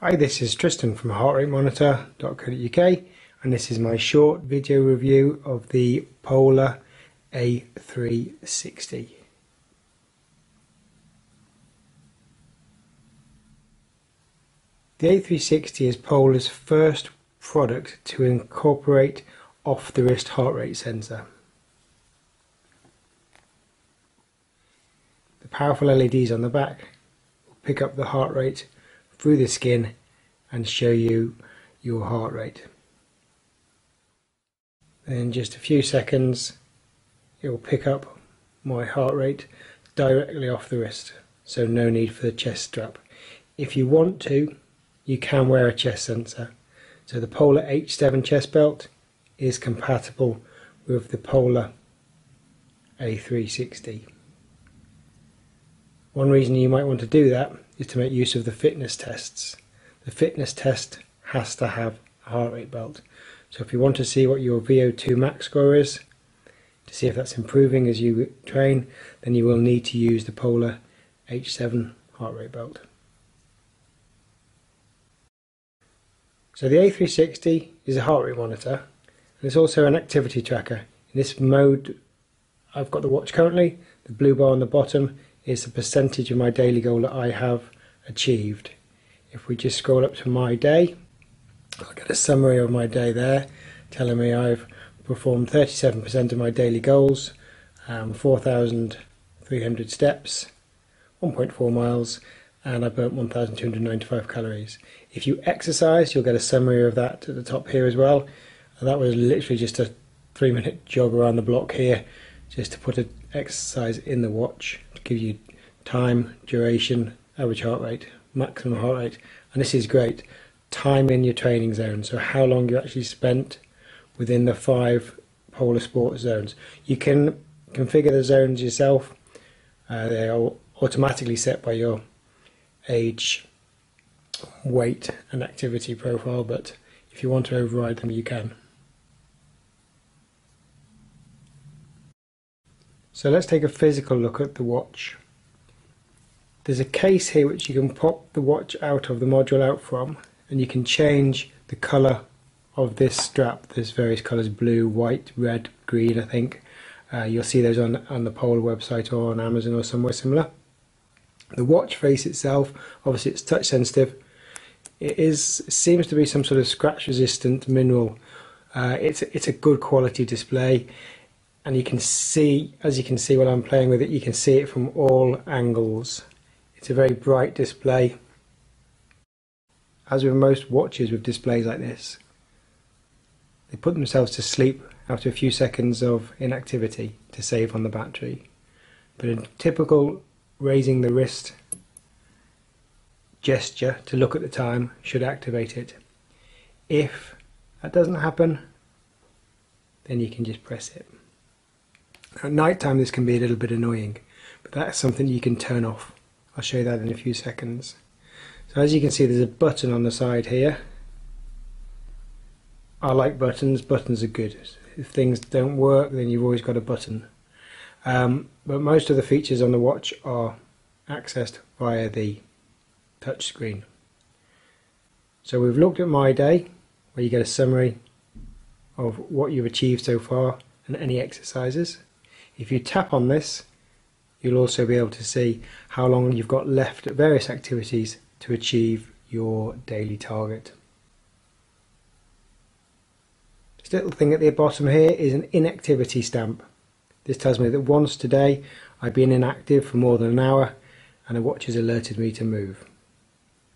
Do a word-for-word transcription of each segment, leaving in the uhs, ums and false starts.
Hi, this is Tristan from heart rate monitor dot co dot U K and this is my short video review of the Polar A three sixty. The A three sixty is Polar's first product to incorporate off-the-wrist heart rate sensor. The powerful L E Ds on the back will pick up the heart rate through the skin and show you your heart rate. In just a few seconds it will pick up my heart rate directly off the wrist, so no need for the chest strap. If you want to, you can wear a chest sensor. So the Polar H seven chest belt is compatible with the Polar A three sixty. One reason you might want to do that is to make use of the fitness tests. The fitness test has to have a heart rate belt. So if you want to see what your V O two max score is, to see if that's improving as you train, then you will need to use the Polar H seven heart rate belt. So the A three sixty is a heart rate monitor, and it's also an activity tracker. In this mode, I've got the watch currently. The blue bar on the bottom is the percentage of my daily goal that I have achieved. If we just scroll up to my day, I'll get a summary of my day there, telling me I've performed thirty-seven percent of my daily goals, um, four thousand three hundred steps, one point four miles, and I burnt one thousand two hundred ninety-five calories. If you exercise, you'll get a summary of that at the top here as well. And that was literally just a three minute jog around the block here, just to put an exercise in the watch, to give you time, duration, average heart rate, maximum heart rate, and this is great. Time in your training zone, so how long you actually spent within the five Polar Sport zones. You can configure the zones yourself. Uh, they are automatically set by your age, weight, and activity profile, but if you want to override them, you can. So let's take a physical look at the watch. There's a case here which you can pop the watch out of, the module out from, and you can change the colour of this strap. There's various colours: blue, white, red, green, I think. Uh, you'll see those on, on the Polar website or on Amazon or somewhere similar. The watch face itself, obviously it's touch sensitive. It is seems to be some sort of scratch resistant mineral. Uh, it's, it's a good quality display. And you can see, as you can see while I'm playing with it, you can see it from all angles. It's a very bright display. As with most watches with displays like this, they put themselves to sleep after a few seconds of inactivity to save on the battery. But a typical raising the wrist gesture to look at the time should activate it. If that doesn't happen, then you can just press it. At night time this can be a little bit annoying, but that's something you can turn off. I'll show you that in a few seconds. So as you can see, there's a button on the side here. I like buttons, buttons are good. If things don't work, then you've always got a button. Um, but most of the features on the watch are accessed via the touch screen. So we've looked at my day, where you get a summary of what you've achieved so far and any exercises. If you tap on this, you'll also be able to see how long you've got left at various activities to achieve your daily target. This little thing at the bottom here is an inactivity stamp. This tells me that once today I've been inactive for more than an hour and the watch has alerted me to move.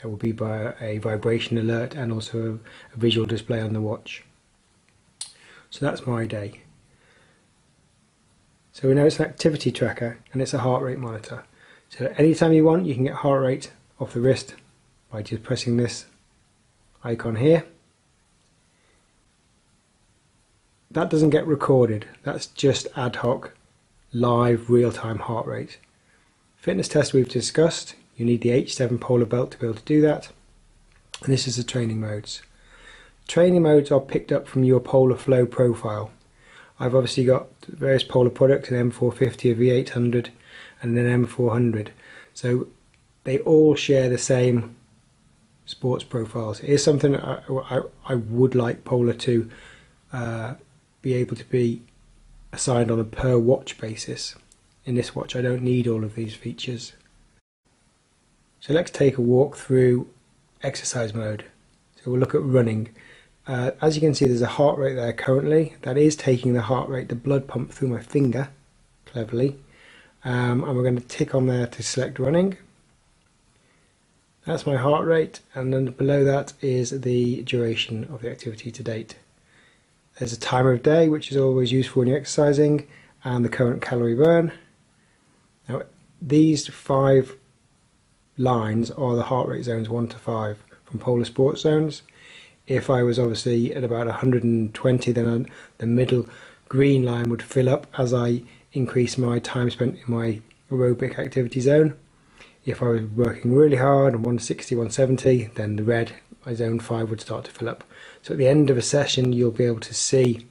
That will be by a vibration alert and also a visual display on the watch. So that's my day. So we know it's an activity tracker and it's a heart rate monitor. So anytime you want, you can get heart rate off the wrist by just pressing this icon here. That doesn't get recorded, that's just ad hoc, live, real-time heart rate. Fitness test we've discussed, you need the H seven Polar belt to be able to do that. And this is the training modes. Training modes are picked up from your Polar Flow profile. I've obviously got various Polar products, an M four fifty, a V eight hundred and an M four hundred. So they all share the same sports profiles. It is something I, I, I would like Polar to uh, be able to be assigned on a per watch basis. In this watch I don't need all of these features. So let's take a walk through exercise mode. So we'll look at running. Uh, as you can see, there's a heart rate there currently. That is taking the heart rate, the blood pump, through my finger, cleverly. Um, and we're going to tick on there to select running. That's my heart rate, and then below that is the duration of the activity to date. There's a time of day, which is always useful when you're exercising, and the current calorie burn. Now, these five lines are the heart rate zones one to five from Polar Sports Zones. If I was obviously at about one hundred and twenty, then the middle green line would fill up as I increase my time spent in my aerobic activity zone. If I was working really hard, one sixty, one seventy, then the red, my zone five, would start to fill up. So at the end of a session, you'll be able to see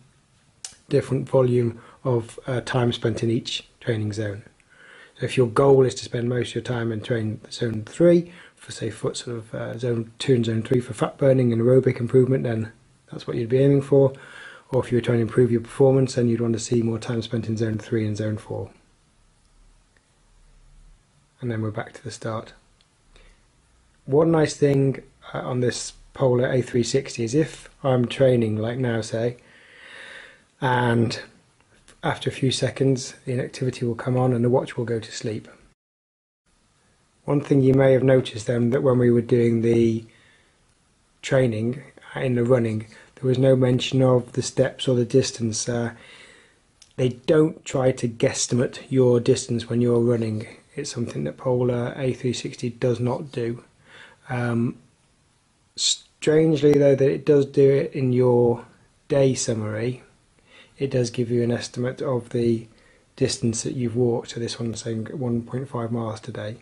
different volume of uh, time spent in each training zone. So if your goal is to spend most of your time in train zone three, for say foot sort of uh, zone two and zone three for fat burning and aerobic improvement, then that's what you'd be aiming for. Or if you were trying to improve your performance, then you'd want to see more time spent in zone three and zone four. And then we're back to the start. One nice thing uh, on this Polar A three sixty is if I'm training like now, say, and after a few seconds the inactivity will come on and the watch will go to sleep. One thing you may have noticed then, that when we were doing the training in the running, there was no mention of the steps or the distance. Uh, they don't try to guesstimate your distance when you're running. It's something that Polar A three sixty does not do. Um, strangely though, that it does do it in your day summary. It does give you an estimate of the distance that you've walked. So this one's saying one point five miles today.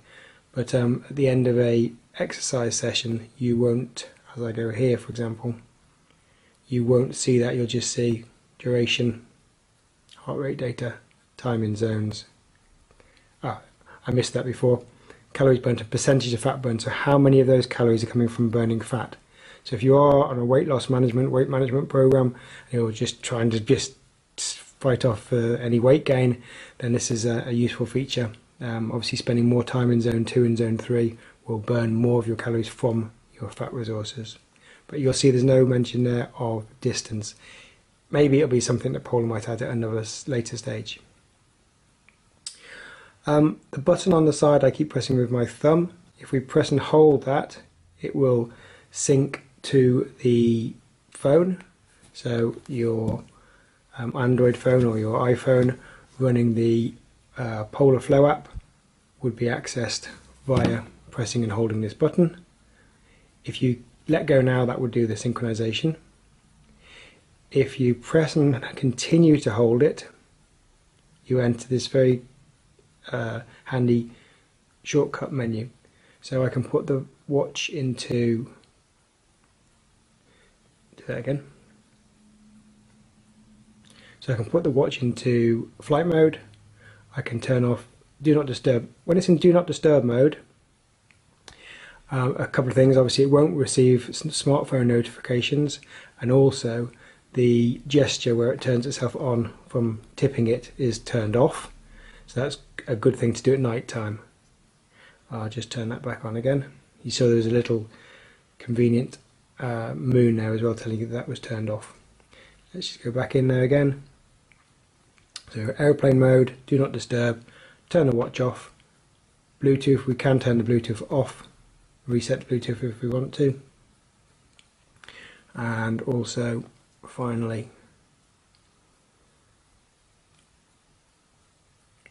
But um, at the end of a exercise session, you won't, as I go here for example, you won't see that. You'll just see duration, heart rate data, time in zones. Ah, I missed that before. Calories burnt and percentage of fat burn. So how many of those calories are coming from burning fat? So if you are on a weight loss management, weight management program, you're just trying to just fight off uh, any weight gain, then this is a, a useful feature. Um, obviously, spending more time in zone two and zone three will burn more of your calories from your fat resources. But you'll see there's no mention there of distance. Maybe it'll be something that Polar might add at another later stage. Um, the button on the side I keep pressing with my thumb. If we press and hold that, it will sync to the phone. So your um, Android phone or your iPhone running the uh, Polar Flow app would be accessed via pressing and holding this button. If you let go now, that would do the synchronization. If you press and continue to hold it, you enter this very Uh, handy shortcut menu. So I can put the watch into, do that again. So I can put the watch into flight mode. I can turn off do not disturb. When it's in do not disturb mode, um, a couple of things: obviously it won't receive smartphone notifications, and also the gesture where it turns itself on from tipping it is turned off. So that's a good thing to do at night time. I'll just turn that back on again. You saw there's a little convenient uh, moon there as well, telling you that, that was turned off. Let's just go back in there again. So airplane mode, do not disturb, turn the watch off. Bluetooth, we can turn the Bluetooth off, reset Bluetooth if we want to. And also, finally,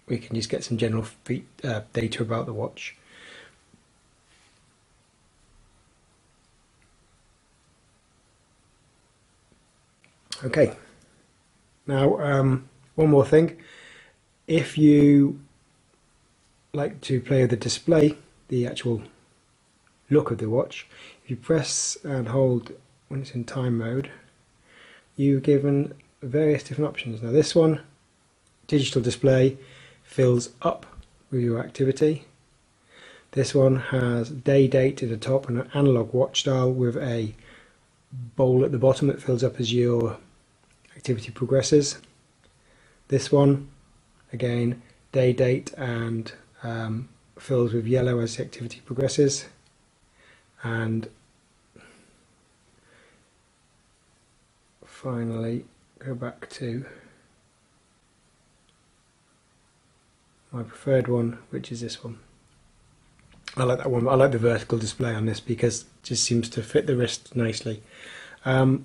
we can just get some general feet, uh, data about the watch. Okay, now um, one more thing. If you like to play with the display, the actual look of the watch, if you press and hold when it's in time mode, you're given various different options. Now this one, digital display, fills up with your activity. This one has day date at the top and an analog watch dial with a bowl at the bottom that fills up as your activity progresses. This one, again, day date and um, fills with yellow as the activity progresses. And finally, go back to my preferred one, which is this one. I like that one. I like the vertical display on this because it just seems to fit the wrist nicely. Um,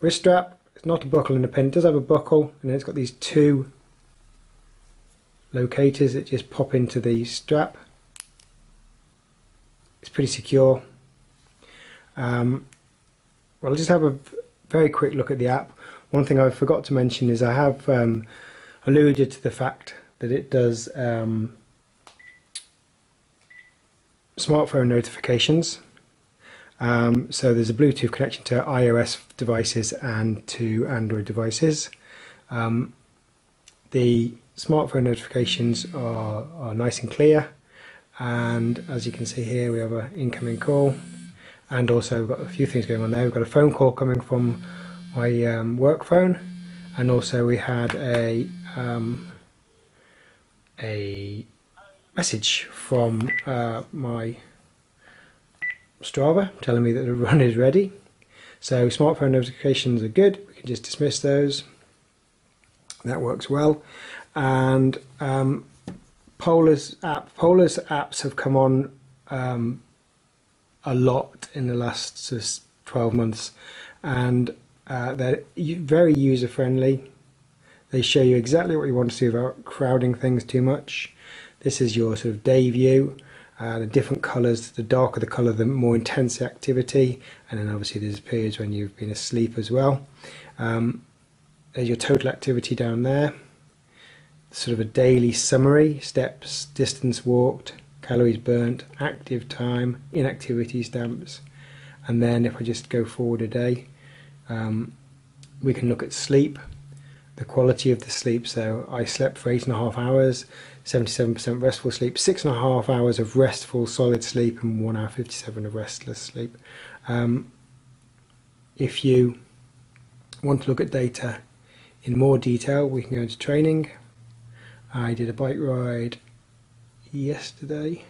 wrist strap. It's not a buckle and a pin. It does have a buckle, and then it's got these two locators that just pop into the strap. It's pretty secure. Um, well, I'll just have a very quick look at the app. One thing I forgot to mention is I have um, alluded to the fact that it does um, smartphone notifications. Um, so there's a Bluetooth connection to iOS devices and to Android devices. Um, the smartphone notifications are, are nice and clear, and as you can see here, we have an incoming call, and also we've got a few things going on there. We've got a phone call coming from my um, work phone, and also we had a um, a message from uh, my Strava telling me that the run is ready. So smartphone notifications are good. We can just dismiss those. That works well. And um, Polar's app, Polar's apps have come on um, a lot in the last sort of twelve months, and uh, they're very user friendly. They show you exactly what you want to see without crowding things too much. This is your sort of day view. Uh, the different colours, the darker the colour, the more intense the activity, and then obviously there's periods when you've been asleep as well. Um, there's your total activity down there, sort of a daily summary: steps, distance walked, calories burnt, active time, inactivity stamps, and then if I just go forward a day, um, we can look at sleep, the quality of the sleep. So I slept for eight and a half hours. seventy-seven percent restful sleep, six and a half hours of restful solid sleep, and one hour fifty-seven of restless sleep. Um, if you want to look at data in more detail, we can go into training. I did a bike ride yesterday.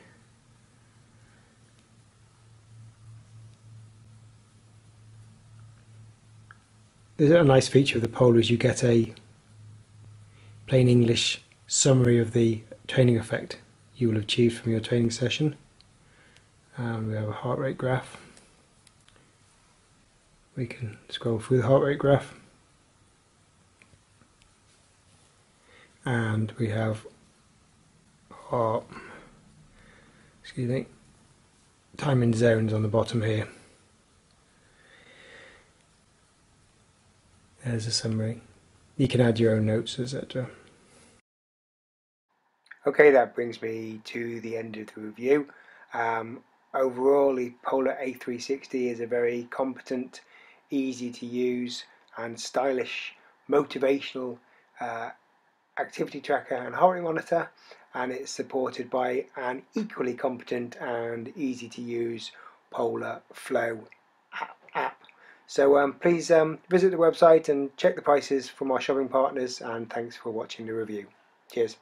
There's a nice feature of the Polar is you get a plain English summary of the training effect you will have achieved from your training session. Um, we have a heart rate graph. We can scroll through the heart rate graph, and we have our excuse me time in zones on the bottom here. There's a summary. You can add your own notes, et cetera. Okay, that brings me to the end of the review. Um, overall, the Polar A three sixty is a very competent, easy to use and stylish, motivational uh, activity tracker and heart rate monitor, and it's supported by an equally competent and easy to use Polar Flow app. So um, please um, visit the website and check the prices from our shopping partners, and thanks for watching the review. Cheers.